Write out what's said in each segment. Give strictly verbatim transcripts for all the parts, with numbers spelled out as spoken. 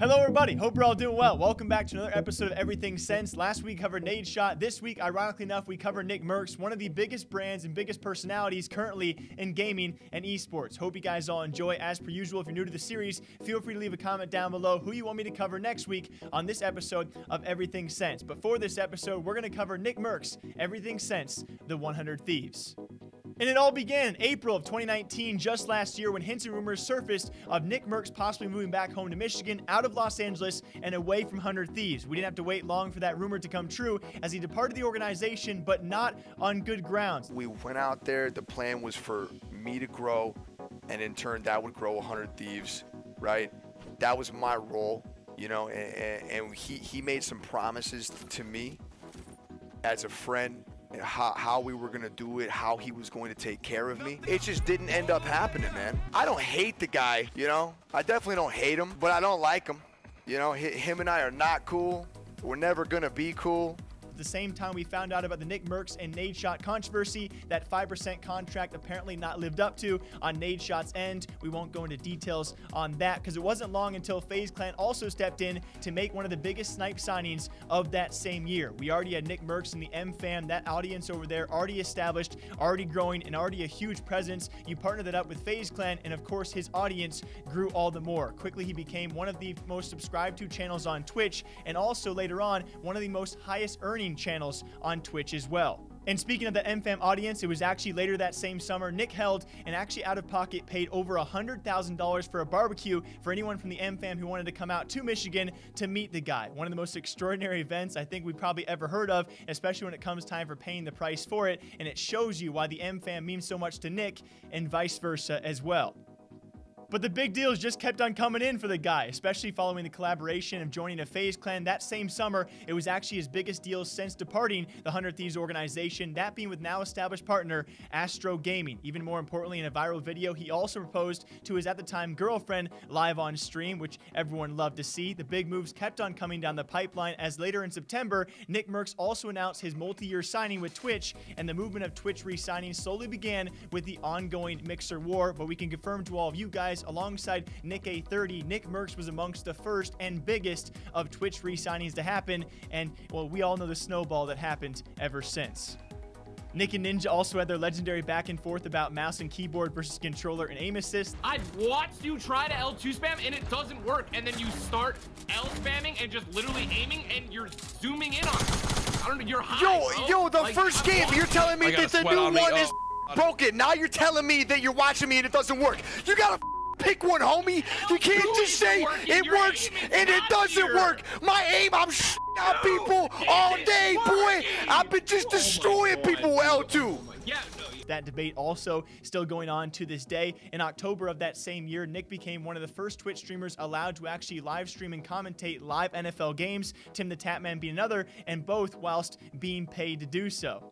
Hello everybody, hope you're all doing well. Welcome back to another episode of Everything Sense. Last week covered Nadeshot. This week, ironically enough, we covered NICKMERCS, one of the biggest brands and biggest personalities currently in gaming and esports. Hope you guys all enjoy. As per usual, if you're new to the series, feel free to leave a comment down below who you want me to cover next week on this episode of Everything Sense. But for this episode, we're gonna cover NICKMERCS, Everything Sense, the one hundred Thieves. And it all began in April of twenty nineteen, just last year, when hints and rumors surfaced of NICKMERCS possibly moving back home to Michigan, out of Los Angeles, and away from one hundred Thieves. We didn't have to wait long for that rumor to come true, as he departed the organization, but not on good grounds. We went out there, the plan was for me to grow, and in turn, that would grow one hundred Thieves, right? That was my role, you know, and, and he, he made some promises to me as a friend, How, how we were going to do it, how he was going to take care of me. It just didn't end up happening, man. I don't hate the guy, you know? I definitely don't hate him, but I don't like him. You know, him and I are not cool. We're never going to be cool. At the same time, we found out about the NICKMERCS and Nadeshot controversy, that five percent contract apparently not lived up to on Nadeshot's end. We won't go into details on that, because it wasn't long until FaZe Clan also stepped in to make one of the biggest snipe signings of that same year. We already had NICKMERCS and the M FAM, that audience over there already established, already growing, and already a huge presence. You partner that up with FaZe Clan, and of course, his audience grew all the more. Quickly, he became one of the most subscribed to channels on Twitch, and also later on, one of the most highest earning channels on Twitch as well. And speaking of the M FAM audience, it was actually later that same summer, Nick held and actually out of pocket paid over one hundred thousand dollars for a barbecue for anyone from the M FAM who wanted to come out to Michigan to meet the guy. One of the most extraordinary events I think we've probably ever heard of, especially when it comes time for paying the price for it. And it shows you why the M FAM means so much to Nick and vice versa as well. But the big deals just kept on coming in for the guy, especially following the collaboration of joining a FaZe Clan that same summer. It was actually his biggest deal since departing the one hundred Thieves organization, that being with now established partner Astro Gaming. Even more importantly, in a viral video, he also proposed to his at the time girlfriend live on stream, which everyone loved to see. The big moves kept on coming down the pipeline, as later in September, NICKMERCS also announced his multi-year signing with Twitch, and the movement of Twitch re-signing slowly began with the ongoing Mixer War. But we can confirm to all of you guys, alongside Nick A thirty, NICKMERCS was amongst the first and biggest of Twitch re-signings to happen, and well, we all know the snowball that happened ever since. Nick and Ninja also had their legendary back and forth about mouse and keyboard versus controller and aim assist. I've watched you try to L two spam and it doesn't work, and then you start L spamming and just literally aiming and you're zooming in on it. I don't know, you're high, Yo, bro. yo, the like, first game, you're telling me that the new on one oh. is broken. Now you're telling me that you're watching me and it doesn't work. You gotta pick one, homie. You can't just say it works and it doesn't work. My aim, I'm sh out people all day, boy. I've been just destroying people with L two. Yeah, no. That debate also still going on to this day. In October of that same year, Nick became one of the first Twitch streamers allowed to actually live stream and commentate live N F L games, Tim the Tapman being another, and both whilst being paid to do so.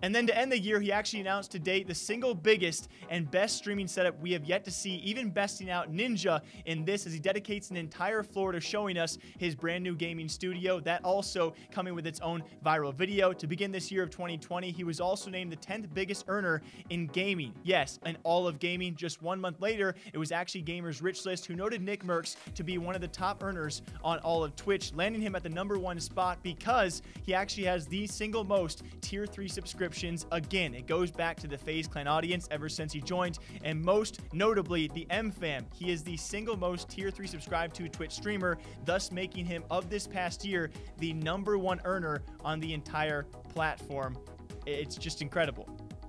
And then to end the year, he actually announced to date the single biggest and best streaming setup we have yet to see, even besting out Ninja in this, as he dedicates an entire floor to showing us his brand new gaming studio, that also coming with its own viral video. To begin this year of twenty twenty, he was also named the tenth biggest earner in gaming. Yes, in all of gaming. Just one month later, it was actually Gamers Rich List who noted NICKMERCS to be one of the top earners on all of Twitch, landing him at the number one spot because he actually has the single most tier three subscriptions. Again, it goes back to the FaZe Clan audience ever since he joined, and most notably the M FAM. He is the single most tier three subscribed to Twitch streamer, thus making him of this past year the number one earner on the entire platform. It's just incredible.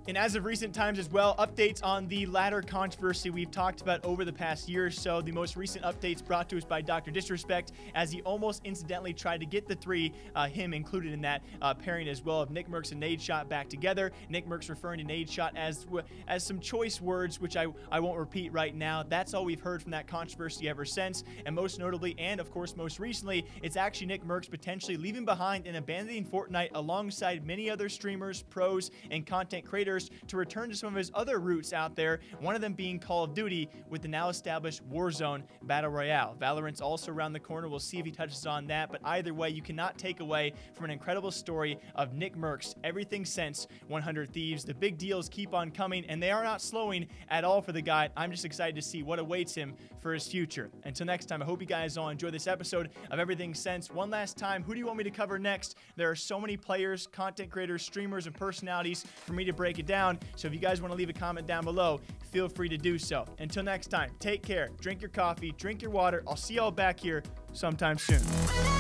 And as of recent times as well, updates on the latter controversy we've talked about over the past year or so. The most recent updates brought to us by Doctor Disrespect, as he almost incidentally tried to get the three, uh, him included in that uh, pairing as well, of NICKMERCS and Nadeshot back together. NICKMERCS referring to Nadeshot as as some choice words, which I, I won't repeat right now. That's all we've heard from that controversy ever since. And most notably, and of course most recently, it's actually NICKMERCS potentially leaving behind and abandoning Fortnite alongside many other streamers, pros, and content creators first to return to some of his other roots out there, one of them being Call of Duty with the now established Warzone Battle Royale. Valorant's also around the corner. We'll see if he touches on that, but either way, you cannot take away from an incredible story of NICKMERCS, everything since one hundred Thieves. The big deals keep on coming, and they are not slowing at all for the guy. I'm just excited to see what awaits him for his future. Until next time, I hope you guys all enjoy this episode of Everything Since. One last time, who do you want me to cover next? There are so many players, content creators, streamers, and personalities for me to break it down, so if you guys want to leave a comment down below, feel free to do so. Until next time, take care, drink your coffee, drink your water. I'll see y'all back here sometime soon.